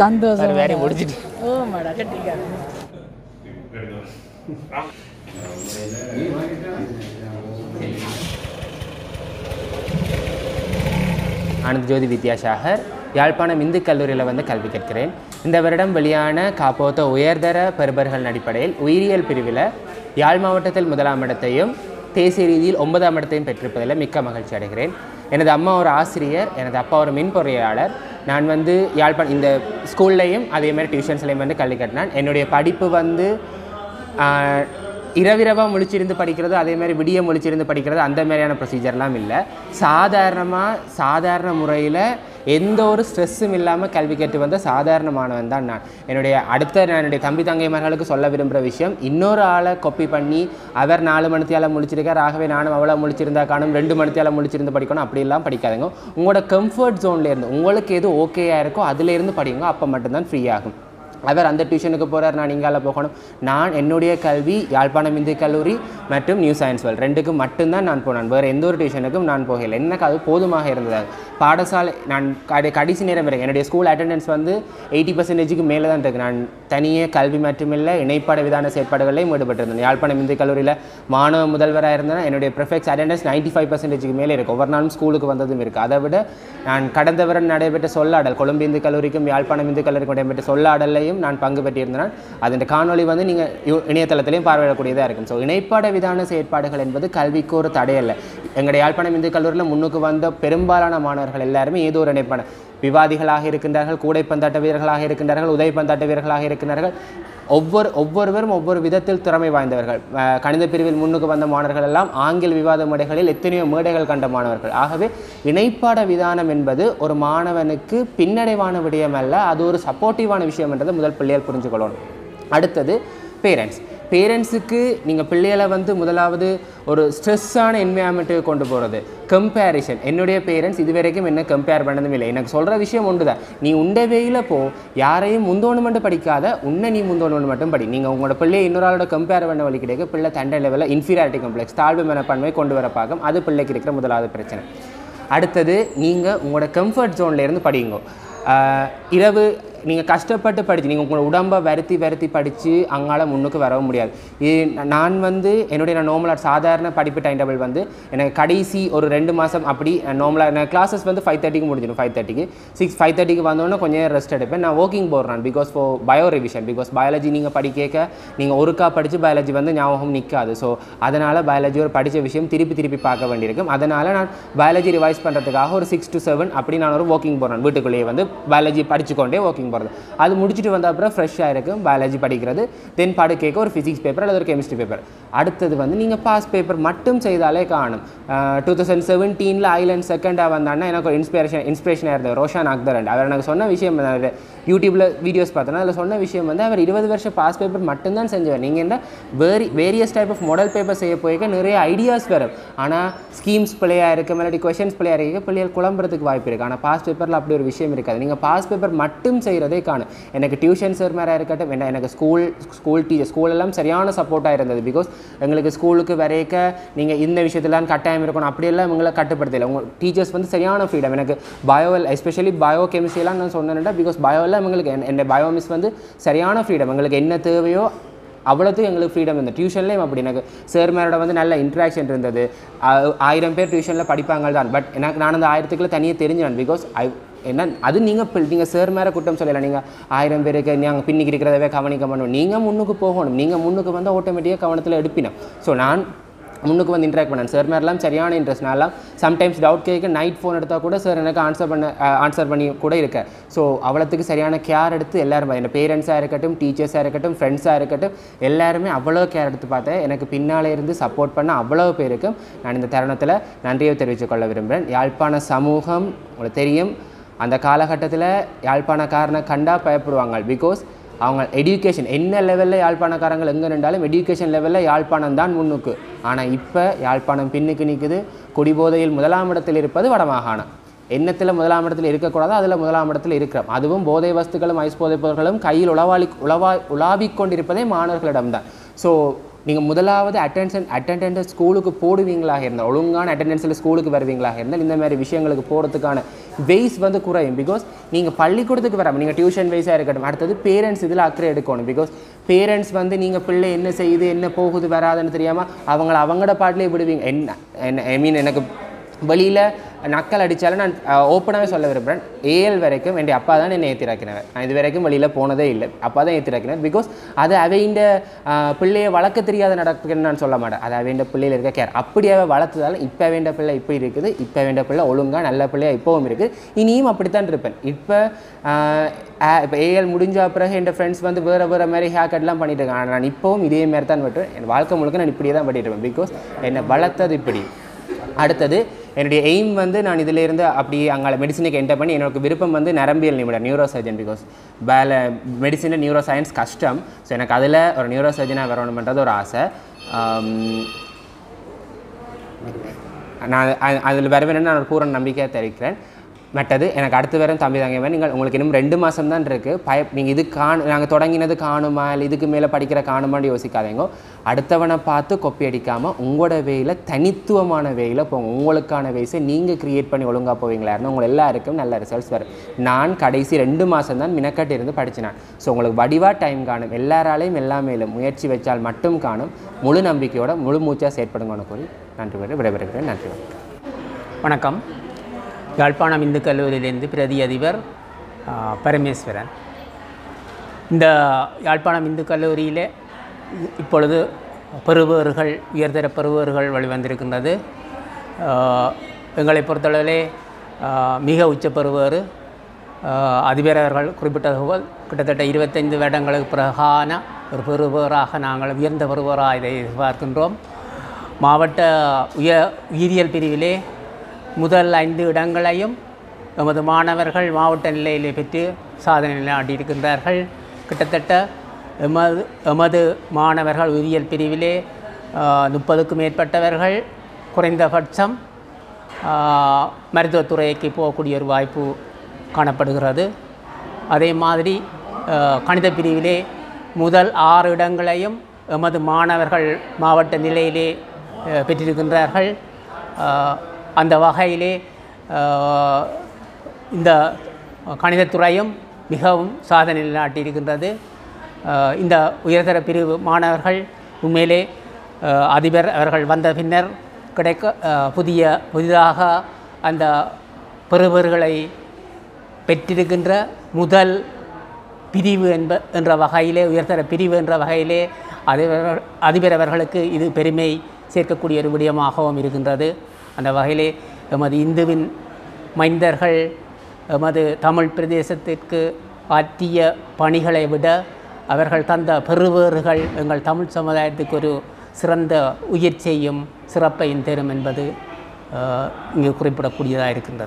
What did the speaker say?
சந்தோஷம் வேற முடிஞ்சிட்டு ஓ மாடா கட்டிங்க ஆனந்த் ஜோதி வித்யாசாகர் யாழ்ப்பாணம் இந்து கல்லூரியில் வந்து கல்வி கேட்கிறேன். இந்த வருடம் வெளியான காப்போத்த உயர்தர பெறுபர்கள் அடிப்படையில் உயிரியல் பிரிவில் யாழ் மாவட்டத்தில் 1ஆம் இடத்தையும் தேசிய ரீதியில் 9ஆம் இடத்தையும் பெற்றிருப்பதில் மிக்க மகிழ்ச்சி அடைகிறேன். எனது அம்மா ஒரு ஆசிரியர், எனது அப்பா ஒரு மின் பொறியாளர். நான் வந்து யாழ்ப்பாணம் இந்த ஸ்கூல்லையும் அதேமாதிரி டியூஷன்ஸ்லையும் வந்து கல்வி கட்டினான். என்னுடைய படிப்பு வந்து இரவிரவாக முழிச்சிருந்து படிக்கிறது, அதேமாதிரி விடிய முழிச்சிருந்து படிக்கிறது, அந்த மாதிரியான ப்ரொசீஜர்லாம் இல்லை. சாதாரண முறையில் எந்த ஒரு ஸ்ட்ரெஸ்ஸும் இல்லாமல் கல்வி கேட்டு வந்த சாதாரணமானவன் தான் நான். என்னுடைய தம்பி தங்கைமார்களுக்கு சொல்ல விரும்புகிற விஷயம், இன்னொரு ஆளை காப்பி பண்ணி அவர் 4 மணித்தியால் முழிச்சிருக்கார், ஆகவே நானும் அவ்வளோ முழிச்சிருந்தா காணும், 2 மணித்தியால் முழிச்சிருந்து படிக்கணும், அப்படிலாம் படிக்காதுங்க. உங்களோட கம்ஃபர்ட் ஜோன்லேருந்து உங்களுக்கு எது ஓகேயாக இருக்கோ அதுலேருந்து படிங்க, அப்போ மட்டும்தான் ஃப்ரீ ஆகும். அவர் அந்த டியூஷனுக்கு போகிறார், நான் இங்கால போகணும். நான் என்னுடைய கல்வி யாழ்ப்பாணம் இந்து கல்லூரி மற்றும் நியூ சயின்ஸ் வேல்ட் 2க்கும் மட்டும்தான் நான் போனேன். வேறு எந்த ஒரு டியூஷனுக்கும் நான் போகலை. எனக்கு அது போதுமாக இருந்தது. பாடசாலை நான் கடைசி நேரம் வரைக்கும் என்னுடைய ஸ்கூல் அட்டெண்டன்ஸ் வந்து 80%க்கு மேலே தான் இருக்குது. நான் தனியே கல்வி மட்டுமில்லை இணைப்பாட விதான செயற்பாடுகளையும் ஈடுபட்டிருந்தேன். யாழ்ப்பாணம் இந்து கல்லூரியில் மாணவ முதல்வராக இருந்தேன். என்னுடைய ப்ரிஃபெக்ஸ் அட்டெண்டன்ஸ் 95%க்கு மேலே இருக்குது. ஒவ்வொரு நாளும் ஸ்கூலுக்கு வந்ததும் இருக்குது. அதை விட நான் கடந்த வருடம் நடைபெற்ற சொல்லாடல், கொழும்பு இந்து கல்லூரிக்கும் யாழ்ப்பாணம் இந்து கல்லூரிக்கும் நடைபெற்ற சொல்லாடலையும் நான் பங்கு பெற்றிருந்தேன். அதன் காணொலி வந்து நீங்கள் இணையதளத்திலையும் பார்வையிடக்கூடியதாக இருக்கும். ஸோ இணைப்பாட விதான செயற்பாடுகள் என்பது கல்விக்கு ஒரு தடையல்ல. எங்களுடைய யாழ்ப்பாணம் இந்து கல்லூரியில் முன்னுக்கு வந்த பெரும்பாலான மாணவர்கள் எல்லாருமே ஏதோ ஒரு இணைப்பான விவாதிகளாக இருக்கின்றார்கள், கூடைப்பந்தாட்ட வீரர்களாக இருக்கின்றார்கள், உதைப்பந்தாட்ட வீரர்களாக இருக்கின்றார்கள். ஒவ்வொருவரும் ஒவ்வொரு விதத்தில் திறமை வாய்ந்தவர்கள். கணித பிரிவில் முன்னுக்கு வந்த மாணவர்கள் எல்லாம் ஆங்கில விவாத மேடைகளில் எத்தனையோ மேடைகள் கண்ட மாணவர்கள். ஆகவே இணைப்பாட விதானம் என்பது ஒரு மாணவனுக்கு பின்னடைவான விடயம் அல்ல, அது ஒரு சப்போர்ட்டிவான விஷயம் என்றதை முதல் பிள்ளைகள் புரிஞ்சு கொள்ளணும். அடுத்தது பேரண்ட்ஸுக்கு நீங்கள் பிள்ளைகளை வந்து முதலாவது ஒரு ஸ்ட்ரெஸ்ஸான என்வரான்மெண்ட்டுக்கு கொண்டு போகிறது. கம்பேரிஷன். என்னுடைய பேரண்ட்ஸ் இது வரைக்கும் என்ன கம்பேர் பண்ணதும் இல்லை. எனக்கு சொல்கிற விஷயம் ஒன்று தான், நீ உண்டை வேயில் போ, யாரையும் முந்தோணு மட்டும் படிக்காத, உன்னை நீ முந்தோணு மட்டும் படி. நீங்கள் உங்களோட பிள்ளையை இன்னொரு கம்பேர் பண்ண வழி கிடையாது. பிள்ளை தண்டை லெவலில் இன்ஃபீரியாரிட்டி காம்ப்ளெக்ஸ், தாழ்வு மனப்பான்மை கொண்டு வர பார்க்கும். அது பிள்ளைக்கு இருக்கிற முதலாவது பிரச்சனை. அடுத்தது, நீங்கள் உங்களோட கம்ஃபர்ட் ஜோன்லேருந்து படிங்க. இரவு நீங்கள் கஷ்டப்பட்டு படித்து நீங்கள் உங்களோட உடம்பை வருத்தி படித்து அங்கால முன்னுக்கு வரவும் முடியாது. நான் வந்து நான் நார்மலாக சாதாரண படிப்பு டைம் டேபிள் வந்து எனக்கு கடைசி ஒரு 2 மாதம் அப்படி நார்மலாக நான் கிளாஸஸ் வந்து 5:30க்கு முடிஞ்சிடும். 5:30 வந்தோன்னே கொஞ்சம் ரெஸ்ட் எடுப்பேன். நான் வாக்கிங் போடுறேன் because for bio revision. Because biology நீங்கள் படிக்க நீங்கள் ஒருக்கா படித்து பயாலஜி வந்து ஞாபகம் நிற்காது. ஸோ அதனால் பயாலஜி ஒரு படித்த விஷயம் திருப்பி பார்க்க வேண்டியிருக்கும். அதனால் நான் பயாலஜி ரிவைஸ் பண்ணுறதுக்காக ஒரு 6 to 7 அப்படி நான் ஒரு வாக்கிங் போடுறேன். வீட்டுக்குள்ளேயே வந்து பயாலஜி படிச்சுக்கொண்டே வாக்கிங் போகிறது. அது முடிச்சுட்டு வந்த அப்புறம் ஃப்ரெஷ்ஷாக இருக்கும் பயாலஜி படிக்கிறது. தென் பாடு கேட்க ஒரு ஃபிசிக்ஸ் பேப்பர் அல்லது ஒரு கெமிஸ்ட்ரி பேப்பர். அடுத்தது வந்து நீங்கள் பாஸ் பேப்பர் மட்டும் செய்தாலே காணும். 2017 ஐலண்ட் செகண்டாக வந்தாங்கன்னா எனக்கு ஒரு இன்ஸ்பிரேஷனாக இருந்தது ரோஷான் அக்தர். அவர் எனக்கு சொன்ன விஷயம், யூடியூப்பில் வீடியோஸ் பார்த்தோன்னா அதில் சொன்ன விஷயம் வந்து, அவர் 20 வருஷம் பாஸ் பேப்பர் மட்டும்தான் செஞ்சவர். நீங்கள் என்ன various type of model paper செய்ய போய்க்க நிறைய ஐடியாஸ் வரும். ஆனால் ஸ்கீம்ஸ் பிள்ளையாக இருக்க மாதிரி கொஷின்ஸ் பிள்ளையாக இருக்க பிள்ளைகள் குழம்புறதுக்கு வாய்ப்பு இருக்குது. ஆனால் பாஸ் பேப்பரில் அப்படி ஒரு விஷயம் இருக்காது. நீங்கள் பாஸ் பேப்பர் மட்டும் செய்கிறதே காணும். எனக்கு டியூஷன் சார் மேலே இருக்கட்டும், எனக்கு ஸ்கூல் டீச்சர் ஸ்கூலெல்லாம் சரியான சப்போர்ட்டாக இருந்தது. பிகாஸ் எங்களுக்கு ஸ்கூலுக்கு வரைக்க நீங்கள் இந்த விஷயத்துலாம் கட்டாயம் இருக்கணும் அப்படியெல்லாம் இவங்களை கட்டுப்படுத்தலை. உங்கள் டீச்சர்ஸ் வந்து சரியான ஃப்ரீடம். எனக்கு பயோவில் எஸ்பெஷலி பயோ கெமிஸ்ட்ரியெலாம் நான் சொன்னேன்டா பிகாஸ் பயோவில் எங்களுக்கு என்னோட பயோமிஸ் வந்து சரியான ஃப்ரீடம். எங்களுக்கு என்ன தேவையோ அவ்வளோத்துக்கு எங்களுக்கு ஃப்ரீடம் இருந்தது. டியூஷன்லேயும் அப்படி எனக்கு சார் மேரோட வந்து நல்ல இன்ட்ராக்ஷன் இருந்தது. 1000 பேர் டியூஷனில் படிப்பாங்க தான். பட் எனக்கு நான் அந்த 1000க்குள்ளே தனியே தெரிஞ்சினேன். பிகாஸ் என்ன அது நீங்கள் சார் மேலே குற்றம் சொல்லலை. நீங்கள் 1000 பேருக்கு நாங்கள் பின்னிக்கு இருக்கிறதவே கவனிக்க மாட்டோம். நீங்கள் முன்னுக்கு போகணும். நீங்கள் முன்னுக்கு வந்து ஆட்டோமேட்டிக்காக கவனத்தில் எடுப்பினோம். ஸோ நான் முன்னுக்கு வந்து இன்ட்ராக்ட் பண்ணேன். சார் மேலாம் சரியான இன்ட்ரெஸ்ட். நான்லாம் சம்டைம்ஸ் டவுட் கேட்க நைட் ஃபோன் எடுத்தால் கூட சார் எனக்கு ஆன்சர் பண்ணி கூட இருக்க. ஸோ அவ்வளோத்துக்கு சரியான கேர் எடுத்து எல்லோரும், என்னோட பேரண்ட்ஸாக இருக்கட்டும், டீச்சர்ஸாக இருக்கட்டும், ஃப்ரெண்ட்ஸாக இருக்கட்டும், எல்லாருமே அவ்வளோ கேர் எடுத்து பார்த்தேன். எனக்கு பின்னால் இருந்து சப்போர்ட் பண்ண அவ்வளோ பேருக்கும் நான் இந்த தருணத்தில் நன்றியை தெரிவித்துக்கொள்ள விரும்புகிறேன். யாழ்ப்பாண சமூகம் உங்களுக்கு தெரியும், அந்த காலகட்டத்தில் யாழ்ப்பாணக்காரனை கண்டால் பயப்படுவாங்க. பிகாஸ் அவங்க எஜுகேஷன் என்ன லெவலில் யாழ்ப்பாணக்காரங்கள் எங்கே நின்றாலும் எஜுகேஷன் லெவலில் யாழ்ப்பாணம் தான் முன்னுக்கு. ஆனால் இப்போ யாழ்ப்பாணம் பின்னுக்கு நிற்குது. குடிபோதையில் 1ஆம் இடத்தில் இருப்பது வடமாகாணம். எண்ணத்தில் 1ஆம் இடத்தில் இருக்கக்கூடாது, அதில் 1ஆம் இடத்தில் இருக்கிறோம். அதுவும் போதை வஸ்துக்களும் ஐஸ் போதைப்பவர்களும் கையில் உலாவிக்கொண்டிருப்பதே மாணவர்களிடம்தான். ஸோ நீங்க முதலாவது அட்டெண்டன்ஸ் ஸ்கூலுக்கு போடுவீங்களாக இருந்தால், ஒழுங்கான அட்டெண்டன்ஸில் ஸ்கூலுக்கு வருவீங்களாக இருந்தால் இந்த மாதிரி விஷயங்களுக்கு போகிறதுக்கான வெய்ஸ் வந்து குறையும். பிகாஸ் நீங்கள் பள்ளிக்கூடத்துக்கு வராமல் நீங்கள் டியூஷன் வைஸாக இருக்கட்டும், அடுத்தது பேரண்ட்ஸ் இதில் அக்கறை எடுக்கணும். பிகாஸ் பேரண்ட்ஸ் வந்து நீங்கள் பிள்ளை என்ன செய்யுது என்ன போகுது வராதுன்னு தெரியாமல் அவங்கள அவங்களோட பாட்டிலே விடுவீங்க. என்ன ஐ மீன் எனக்கு வெளியில் நக்கல் அடித்தாலும் நான் ஓப்பனாகவே சொல்ல விரும்புகிறேன், ஏஎல் வரைக்கும் என்னுடைய அப்பா தான் என்னை ஏற்றிராக்கினவர். நான் இது வரைக்கும் வெளியில் போனதே இல்லை, அப்பா தான் ஏற்றிராக்கினவர். பிகாஸ் அது அவைண்ட பிள்ளையை வளர்க்க தெரியாத நடக்குன்னு நான் சொல்ல மாட்டேன், அது அவைண்ட பிள்ளையில் இருக்க கேர். அப்படி அவை வளர்த்ததாலும் இப்போ வேண்ட பிள்ளை இப்போ இருக்குது, இப்போ வேண்ட பிள்ளை ஒழுங்காக நல்ல பிள்ளையாக இப்போவும் இருக்குது, இனியும் அப்படித்தான் இருப்பேன். இப்போ ஏஎல் முடிஞ்ச பிறகு என் ஃப்ரெண்ட்ஸ் வந்து வேறு வேறு மாதிரி ஹேர் கட்லாம் பண்ணிட்டு இருக்காங்க, ஆனால் நான் இப்போவும் இதே மாதிரி தான் வெட்டுவேன். என் வாழ்க்கை முழுக்க நான் இப்படியே தான் பண்ணிட்டு இருப்பேன். பிகாஸ் என்னை வளர்த்தது இப்படி. அடுத்தது என்னுடைய எய்ம் வந்து நான் இதிலேருந்து அப்படி அங்கே மெடிசனுக்கு என்டர் பண்ணி எனக்கு விருப்பம் வந்து நரம்பியல் நிபுணர், நியூரோ சர்ஜன். பிகாஸ் மெடிசனில் நியூரோ சயின்ஸ் கஷ்டம், ஸோ எனக்கு அதில் ஒரு நியூரோ சர்ஜனாக வரணுன்றது ஒரு ஆசை. நான் அதில் வரவேணும்னு நான் ஒரு பூரண நம்பிக்கையாக தெரிவிக்கிறேன். மற்றது எனக்கு அடுத்து வரும் தம்பி தாங்க மாதிரி நீங்கள் உங்களுக்கு இன்னும் 2 மாதம் தான் இருக்குது. நீங்கள் இது நாங்கள் தொடங்கினது காணுமா இல்லை இதுக்கு மேலே படிக்கிற காணுமான்னு யோசிக்காதீங்க. அடுத்தவனை பார்த்து கொப்பி அடிக்காமல் உங்களோட வேயில் தனித்துவமான வேயில் போங்க. உங்களுக்கான வயசை நீங்கள் க்ரியேட் பண்ணி ஒழுங்காக போவீங்களா இருந்தால் உங்களை எல்லாருக்கும் நல்ல ரிசல்ட்ஸ் வரும். நான் கடைசி 2 மாதம் தான் மினக்கட்டு இருந்து படிச்சினேன். ஸோ உங்களுக்கு வடிவாக டைம் காணும், எல்லாராலையும் எல்லாமே இல்லை, முயற்சி வச்சால் மட்டும் காணும். முழு நம்பிக்கையோட முழு மூச்சாக செயற்படுங்கன்னு கூறி நன்றி பெற்று விடைபெறுகிறேன். நன்றி. வணக்கம். யாழ்ப்பாணம் இந்து கல்லூரியிலிருந்து பிரதி அதிபர் பரமேஸ்வரன். இந்த யாழ்ப்பாணம் இந்து கல்லூரியிலே இப்பொழுது பெறுபவர்கள் உயர்தர பெறுபவர்கள் வழிவந்திருக்கின்றது. எங்களை பொறுத்தளவிலே மிக உச்ச பெறுவர் அதிபரவர்கள் குறிப்பிட்டது கிட்டத்தட்ட 25 வருடங்களுக்கு பிறகான ஒரு பெறுபவராக நாங்கள் உயர்ந்த பெறுபவராக இதை எதிர்பார்க்கின்றோம். மாவட்ட உயிரியல் பிரிவிலே முதல் 5 இடங்களையும் எமது மாணவர்கள் மாவட்ட நிலையிலே பெற்று சாதனை நிலையாட்டியிருக்கின்றார்கள். கிட்டத்தட்ட எமது மாணவர்கள் உயிரியல் பிரிவிலே 30க்கும் மேற்பட்டவர்கள் குறைந்தபட்சம் மருத்துவத்துறைக்கு போகக்கூடிய ஒரு வாய்ப்பு காணப்படுகிறது. அதே மாதிரி கணித பிரிவிலே முதல் 6 இடங்களையும் எமது மாணவர்கள் மாவட்ட நிலையிலே பெற்றிருக்கின்றார்கள். அந்த வகையிலே இந்த கணிதத்துறையும் மிகவும் சாதனை நிலைநாட்டியிருக்கின்றது. இந்த உயர்தர பிரிவு மாணவர்கள் உண்மையிலே அதிபர் அவர்கள் வந்த பின்னர் புதிதாக அந்த பெறுபவர்களை பெற்றிருக்கின்ற முதல் பிரிவு என்ற வகையிலே உயர்தர பிரிவு என்ற வகையிலே அதிபர் அவர்களுக்கு இது பெருமை சேர்க்கக்கூடிய ஒரு விடயமாகவும் இருக்கின்றது. அந்த வகையிலே எமது இந்துவின் மைந்தர்கள் எமது தமிழ் பிரதேசத்திற்கு ஆற்றிய பணிகளை விட அவர்கள் தந்த பெறுவேறுகள் எங்கள் தமிழ் சமுதாயத்துக்கு ஒரு சிறந்த உயிர்ச்சியையும் சிறப்பையும் தரும் என்பது இங்கு குறிப்பிடக்கூடியதாக இருக்கின்றது.